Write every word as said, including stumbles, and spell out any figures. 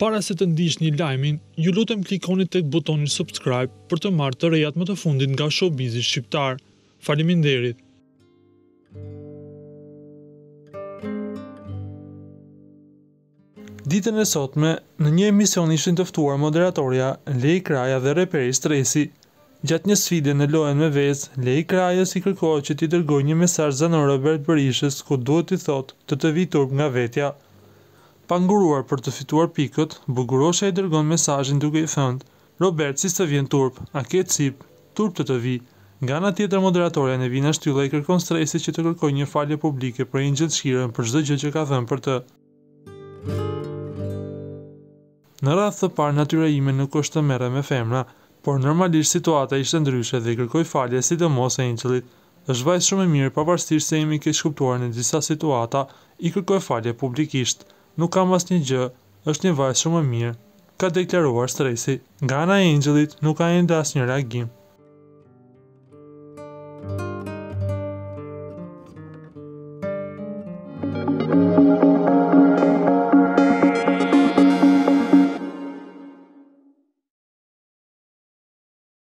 Para se të ndiqni lajmin, ju lutem klikoni tek butonin subscribe për të marrë të rejat më të fundit nga showbizi shqiptar. Faleminderit. Ditën e sotme, në një emision ishin të ftuar moderatoria Lej Kraja dhe reperi Stresi. Gjatë një sfide në lojën me vezë, Lej Krajës i kërkohet që t'i dërgojë një mesazh në Robert Berishës ku duhet t'i thotë të të vijë turp nga vetja. Pa nguruar për të fituar pikët, Bugurosha i dërgon mesazhin duke i thënë: "Robert, si s'të vjen turp, a ke cip, turp të të vijë." Nga ana tjetër moderatoria Nevina Shtylla i kërkon Stresi që të kërkojë një falje publike për Enxhi Shkiren për çdo gjë që ka thënë për të. Në radhë të parë natyra ime nuk është të merre me femra, por normalisht situata ishte ndryshe dhe i kërkoj falje sidomos Angeli. Është vajzë shumë e mirë pavarësisht se jemi keq kuptuar në disa situata, i kërkoj falje publikisht. Nuk kam asnjë gjë, është një vajzë shumë e mirë, ka deklaruar Stresi. Nga ana e Angelit nuk ka ende asnjë reagim.